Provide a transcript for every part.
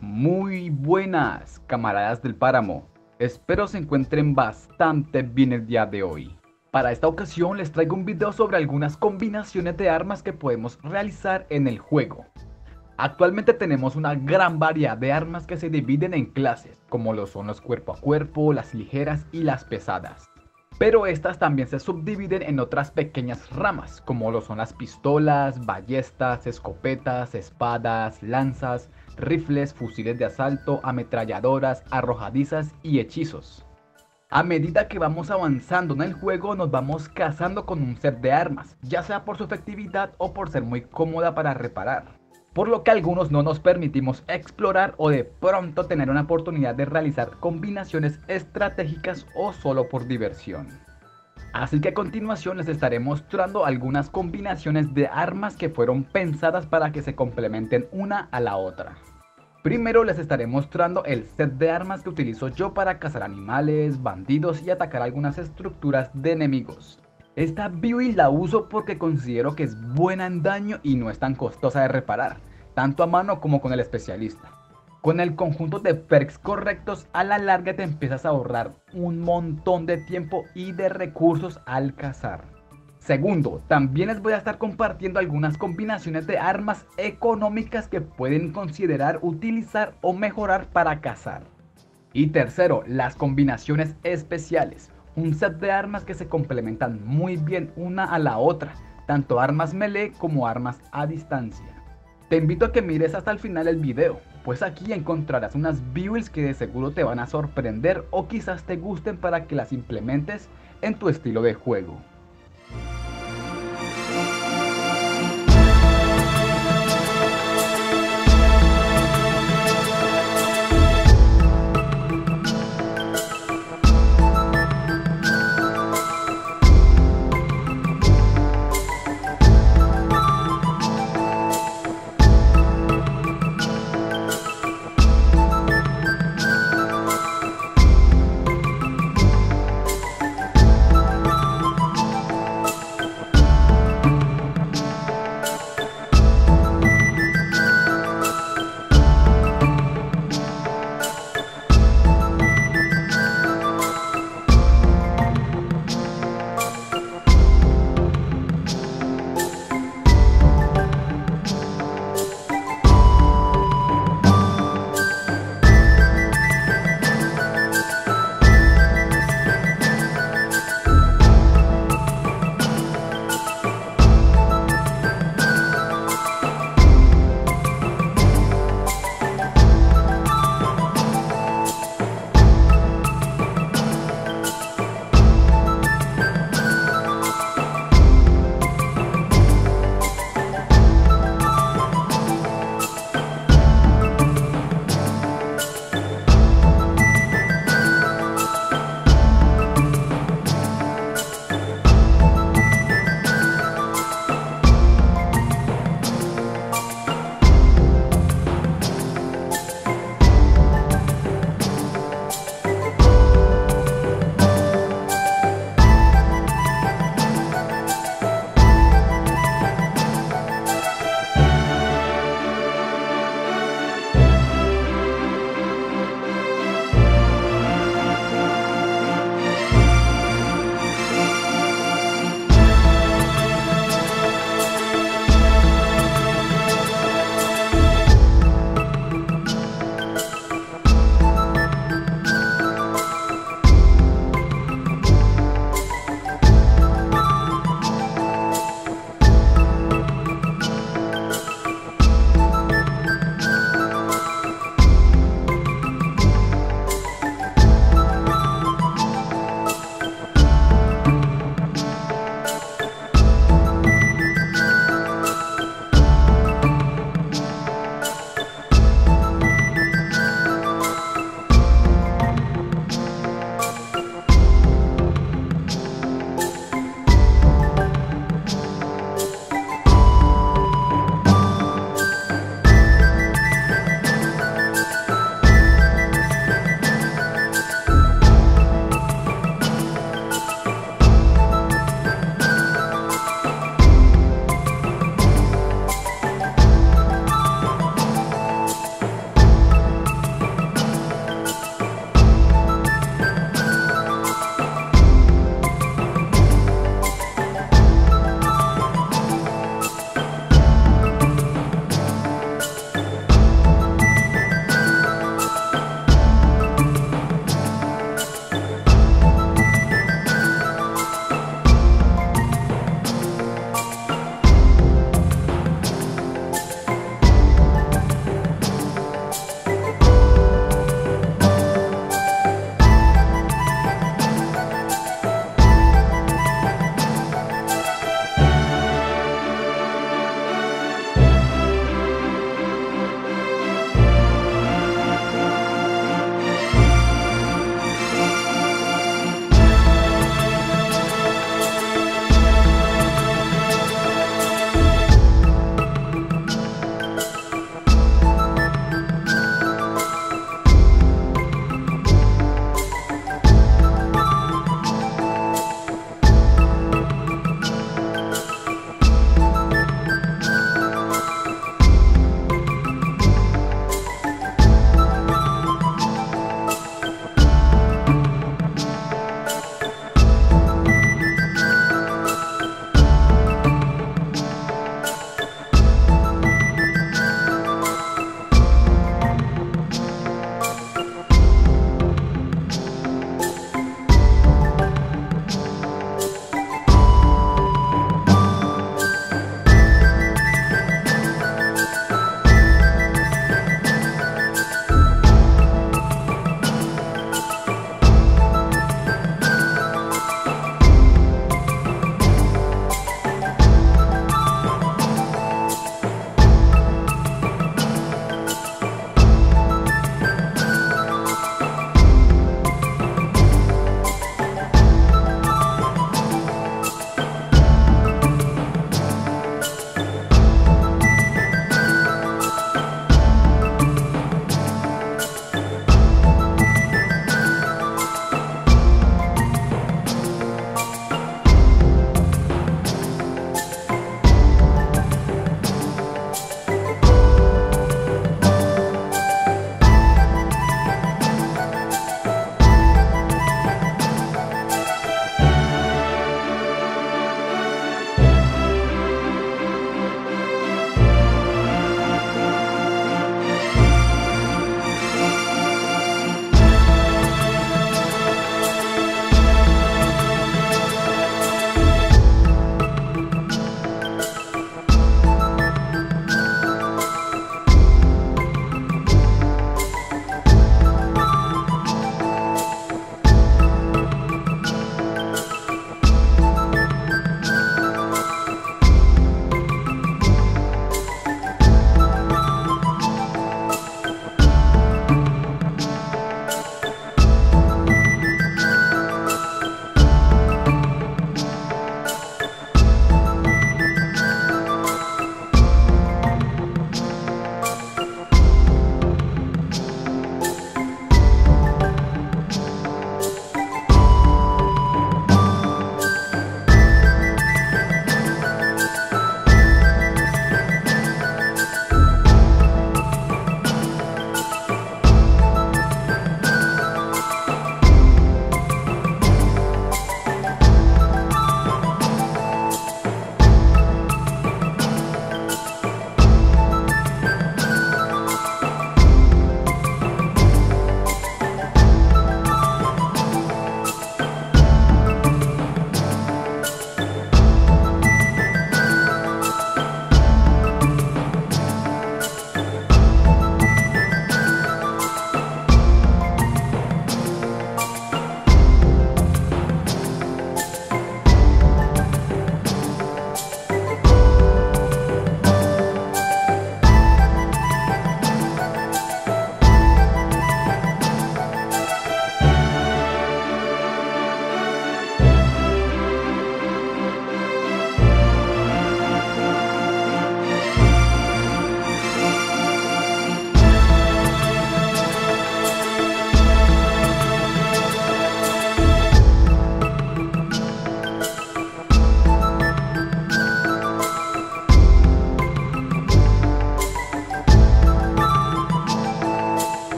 Muy buenas, camaradas del páramo. Espero se encuentren bastante bien el día de hoy. Para esta ocasión les traigo un video sobre algunas combinaciones de armas que podemos realizar en el juego. Actualmente tenemos una gran variedad de armas que se dividen en clases, como lo son los cuerpo a cuerpo, las ligeras y las pesadas. Pero estas también se subdividen en otras pequeñas ramas, como lo son las pistolas, ballestas, escopetas, espadas, lanzas, rifles, fusiles de asalto, ametralladoras, arrojadizas y hechizos. A medida que vamos avanzando en el juego nos vamos casando con un set de armas, ya sea por su efectividad o por ser muy cómoda para reparar, por lo que algunos no nos permitimos explorar o de pronto tener una oportunidad de realizar combinaciones estratégicas o solo por diversión. Así que a continuación les estaré mostrando algunas combinaciones de armas que fueron pensadas para que se complementen una a la otra. Primero les estaré mostrando el set de armas que utilizo yo para cazar animales, bandidos y atacar algunas estructuras de enemigos. Esta Bewey la uso porque considero que es buena en daño y no es tan costosa de reparar, tanto a mano como con el especialista. Con el conjunto de perks correctos a la larga te empiezas a ahorrar un montón de tiempo y de recursos al cazar. Segundo, también les voy a estar compartiendo algunas combinaciones de armas económicas que pueden considerar utilizar o mejorar para cazar. Y tercero, las combinaciones especiales, un set de armas que se complementan muy bien una a la otra, tanto armas melee como armas a distancia. Te invito a que mires hasta el final el video, pues aquí encontrarás unas builds que de seguro te van a sorprender o quizás te gusten para que las implementes en tu estilo de juego.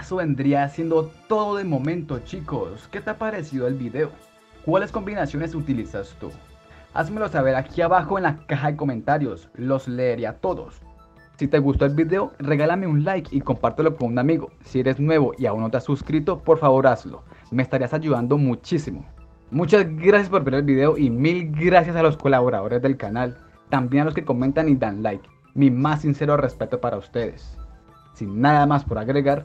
eso vendría siendo todo de momento, chicos. ¿Qué te ha parecido el video? ¿Cuáles combinaciones utilizas tú? Házmelo saber aquí abajo en la caja de comentarios, los leeré a todos. Si te gustó el video, regálame un like y compártelo con un amigo. Si eres nuevo y aún no te has suscrito, por favor hazlo, me estarías ayudando muchísimo. Muchas gracias por ver el video y mil gracias a los colaboradores del canal, también a los que comentan y dan like. Mi más sincero respeto para ustedes. Sin nada más por agregar,